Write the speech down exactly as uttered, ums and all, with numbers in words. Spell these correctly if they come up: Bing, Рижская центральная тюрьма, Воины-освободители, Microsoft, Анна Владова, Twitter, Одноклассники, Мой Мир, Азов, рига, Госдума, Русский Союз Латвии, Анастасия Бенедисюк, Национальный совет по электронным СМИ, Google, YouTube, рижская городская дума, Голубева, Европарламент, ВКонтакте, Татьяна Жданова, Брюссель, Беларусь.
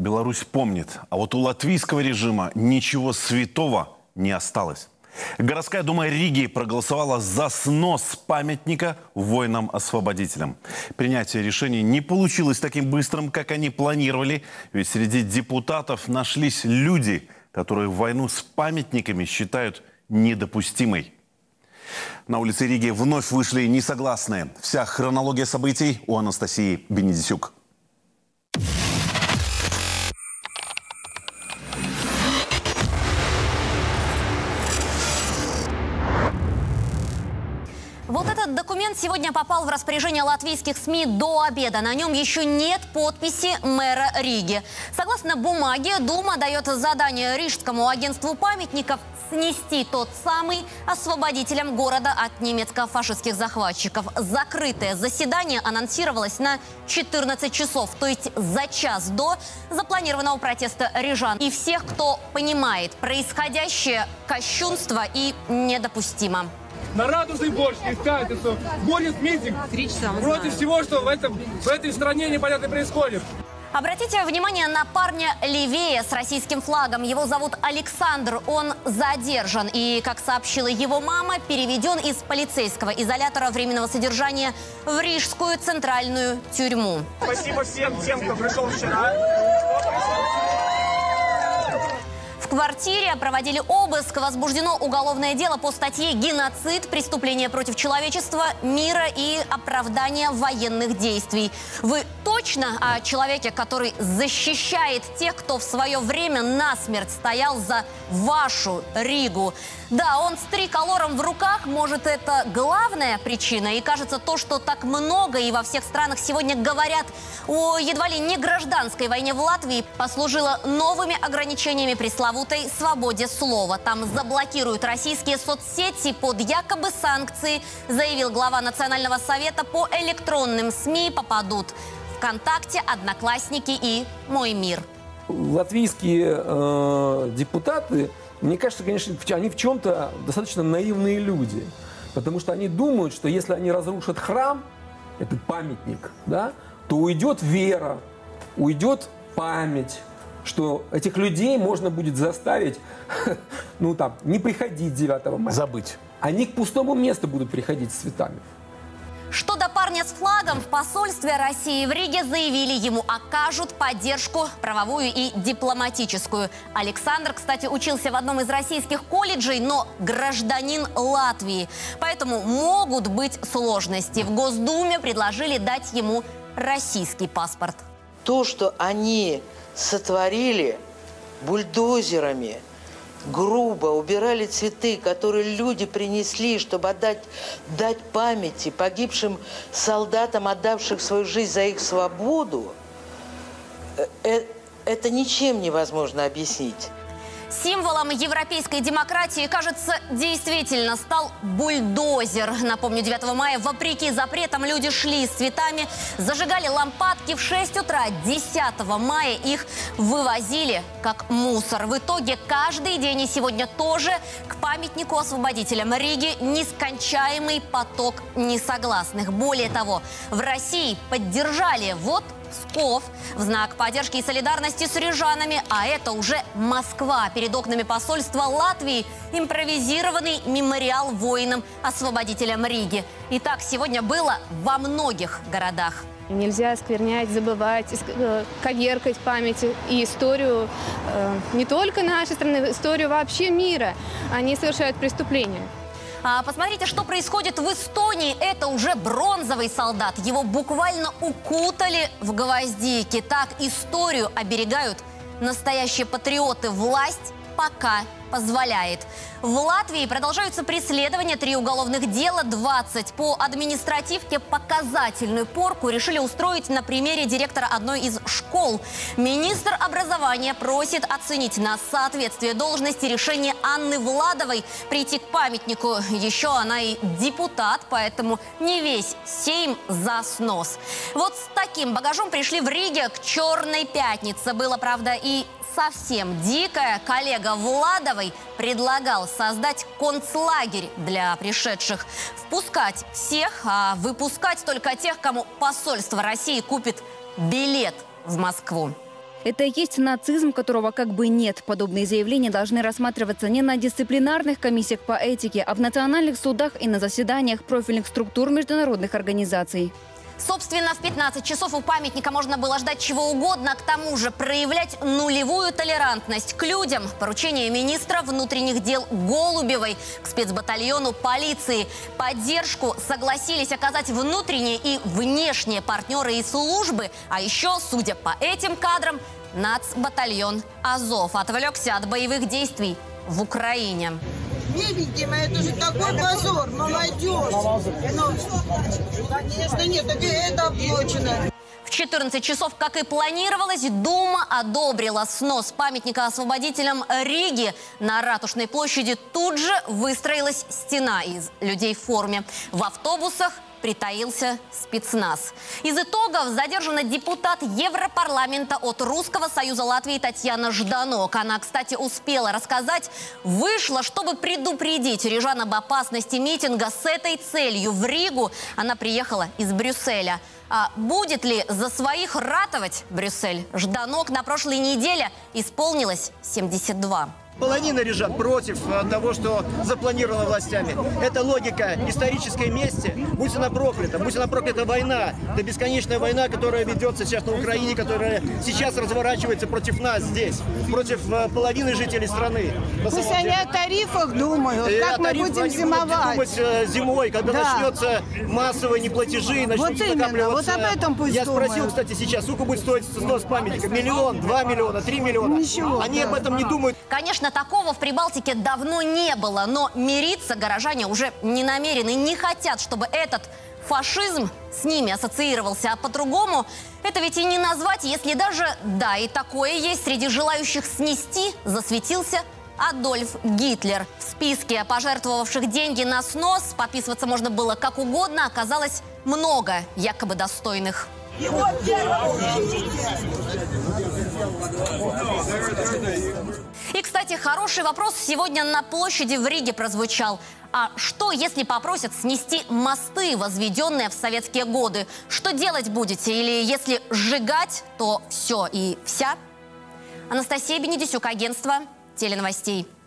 Беларусь помнит, а вот у латвийского режима ничего святого не осталось. Городская дума Риги проголосовала за снос памятника воинам-освободителям. Принятие решений не получилось таким быстрым, как они планировали, ведь среди депутатов нашлись люди, которые войну с памятниками считают недопустимой. На улице Риги вновь вышли несогласные. Вся хронология событий у Анастасии Бенедисюк. Вот этот документ сегодня попал в распоряжение латвийских СМИ до обеда. На нем еще нет подписи мэра Риги. Согласно бумаге, Дума дает задание Рижскому агентству памятников снести тот самый освободителям города от немецко-фашистских захватчиков. Закрытое заседание анонсировалось на четырнадцать часов, то есть за час до запланированного протеста рижан. И всех, кто понимает, происходящее кощунство и недопустимо. На радужный борщ искать, что борец митинг против всего, что в, этом, в этой стране непонятно происходит. Обратите внимание на парня левее с российским флагом. Его зовут Александр. Он задержан и, как сообщила его мама, переведен из полицейского изолятора временного содержания в Рижскую центральную тюрьму. Спасибо всем тем, кто пришел вчера. В квартире проводили обыск. Возбуждено уголовное дело по статье «Геноцид, преступление против человечества, мира и оправдание военных действий». Вы точно о человеке, который защищает тех, кто в свое время насмерть стоял за вашу Ригу? Да, он с триколором в руках. Может, это главная причина? И кажется, то, что так много и во всех странах сегодня говорят о едва ли не гражданской войне в Латвии, послужило новыми ограничениями пресловутой свободе слова. Там заблокируют российские соцсети под якобы санкции, заявил глава Национального совета по электронным СМИ. Попадут ВКонтакте, Одноклассники и Мой Мир. Латвийские э, депутаты, мне кажется, конечно, они в чем-то достаточно наивные люди, потому что они думают, что если они разрушат храм, этот памятник, да, то уйдет вера, уйдет память, что этих людей можно будет заставить, ну там, не приходить девятого мая. Забыть. Они к пустому месту будут приходить с цветами. Что до парня с флагом, в посольстве России в Риге заявили, ему окажут поддержку правовую и дипломатическую. Александр, кстати, учился в одном из российских колледжей, но гражданин Латвии. Поэтому могут быть сложности. В Госдуме предложили дать ему российский паспорт. То, что они сотворили бульдозерами, грубо убирали цветы, которые люди принесли, чтобы отдать, дать памяти погибшим солдатам, отдавших свою жизнь за их свободу, это ничем невозможно объяснить. Символом европейской демократии, кажется, действительно стал бульдозер. Напомню, девятого мая, вопреки запретам, люди шли с цветами, зажигали лампадки. В шесть утра десятого мая их вывозили как мусор. В итоге каждый день и сегодня тоже к памятнику освободителям Риги нескончаемый поток несогласных. Более того, в России поддержали вот Псков в знак поддержки и солидарности с рижанами, а это уже Москва. Перед окнами посольства Латвии импровизированный мемориал воинам-освободителям Риги. И так сегодня было во многих городах. Нельзя осквернять, забывать, коверкать память и историю не только нашей страны, историю вообще мира. Они совершают преступления. А посмотрите, что происходит в Эстонии. Это уже бронзовый солдат. Его буквально укутали в гвоздики. Так историю оберегают настоящие патриоты. Власть пока позволяет. В Латвии продолжаются преследования. Три уголовных дела, двадцать по административке. Показательную порку решили устроить на примере директора одной из школ. Министр образования просит оценить на соответствие должности решение Анны Владовой прийти к памятнику. Еще она и депутат, поэтому не весь Сейм за снос. Вот с таким багажом пришли в Риге к Черной пятнице. Было, правда, и совсем дикая. Коллега Владовой предлагал создать концлагерь для пришедших. Впускать всех, а выпускать только тех, кому посольство России купит билет в Москву. Это и есть нацизм, которого как бы нет. Подобные заявления должны рассматриваться не на дисциплинарных комиссиях по этике, а в национальных судах и на заседаниях профильных структур международных организаций. Собственно, в пятнадцать часов у памятника можно было ждать чего угодно, к тому же проявлять нулевую толерантность к людям. Поручение министра внутренних дел Голубевой к спецбатальону полиции. Поддержку согласились оказать внутренние и внешние партнеры и службы. А еще, судя по этим кадрам, нацбатальон Азов отвлекся от боевых действий в Украине. Невидимо, это же такой позор, молодежь. Но, конечно, нет, это облочено. В четырнадцать часов, как и планировалось, Дума одобрила снос памятника освободителям Риги. На Ратушной площади тут же выстроилась стена из людей в форме. В автобусах притаился спецназ. Из итогов задержана депутат Европарламента от Русского Союза Латвии Татьяна Жданова. Она, кстати, успела рассказать, вышла, чтобы предупредить рижан об опасности митинга. С этой целью в Ригу она приехала из Брюсселя. А будет ли за своих ратовать Брюссель? Жданок на прошлой неделе исполнилось семьдесят два. Половина рижан против того, что запланировано властями. Это логика исторической мести. Будь она проклята, будь она проклята война, да бесконечная война, которая ведется сейчас на Украине, которая сейчас разворачивается против нас здесь, против половины жителей страны. Пусть они о тарифах думают, и как мы будем зимовать. Думать зимой, когда да. начнется массовые неплатежи, начнут вот накапливаться. Вот об этом пусть Я думают. спросил, кстати, сейчас, сколько будет стоить снос памятника? Миллион, два миллиона, три миллиона? Ничего, они да. об этом не думают. Конечно, такого в Прибалтике давно не было, но мириться горожане уже не намерены, не хотят, чтобы этот фашизм с ними ассоциировался. А по-другому это ведь и не назвать, если даже, да, и такое есть, среди желающих снести засветился Адольф Гитлер. В списке пожертвовавших деньги на снос подписываться можно было как угодно, оказалось много якобы достойных. Его первого убили! И, кстати, хороший вопрос сегодня на площади в Риге прозвучал. А что, если попросят снести мосты, возведенные в советские годы? Что делать будете? Или если сжигать, то все и вся? Анастасия Бенедисюк, агентство теленовостей.